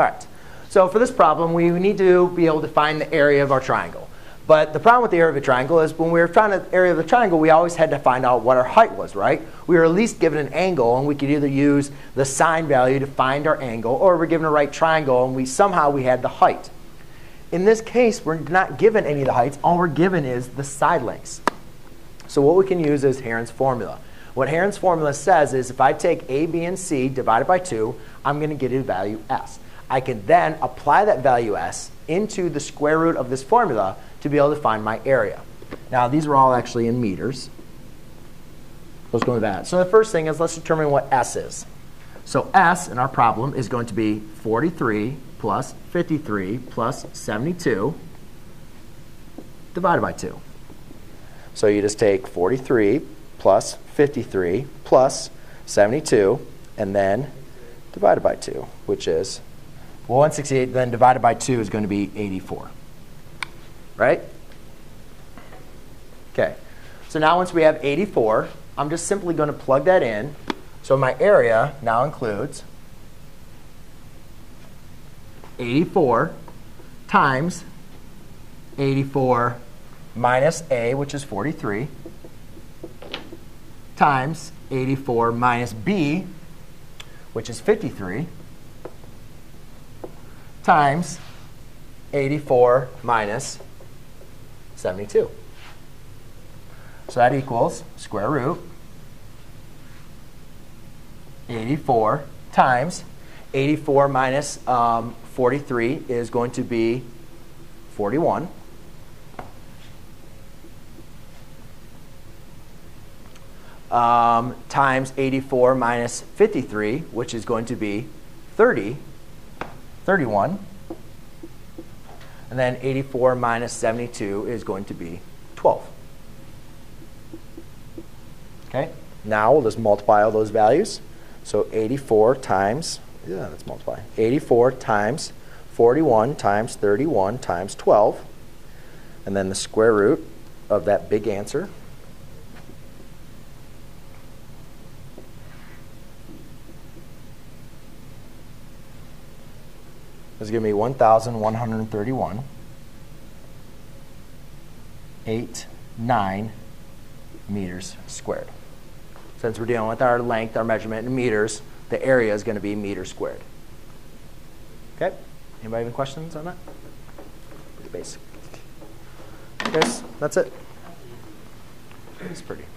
All right. So for this problem, we need to be able to find the area of our triangle. But the problem with the area of a triangle is when we were trying the area of a triangle, we always had to find out what our height was, right? We were at least given an angle, and we could either use the sine value to find our angle, or we're given a right triangle, and somehow we had the height. In this case, we're not given any of the heights. All we're given is the side lengths. So what we can use is Heron's formula. What Heron's formula says is if I take A, B, and C divided by 2, I'm going to get a value s. I can then apply that value s into the square root of this formula to be able to find my area. Now, these are all actually in meters. Let's go with that. So the first thing is let's determine what s is. So s in our problem is going to be 43 plus 53 plus 72 divided by 2. So you just take 43 plus 53 plus 72 and then divided by 2, which is, well, 168 then divided by 2 is going to be 84. Right? OK. So now once we have 84, I'm just simply going to plug that in. So my area now includes 84 times 84 minus A, which is 43, times 84 minus B, which is 53, times 84 minus 72. So that equals square root 84 times 84 minus 43 is going to be 41 times 84 minus 53, which is going to be 31. And then 84 minus 72 is going to be 12. Okay. Now we'll just multiply all those values. So 84 times, yeah, let's multiply. 84 times 41 times 31 times 12. And then the square root of that big answer. Is going to be 1,131, 8.9 meters squared. Since we're dealing with our length, our measurement in meters, the area is going to be meters squared. OK? Anybody have any questions on that? Pretty basic. I guess that's it. It's pretty.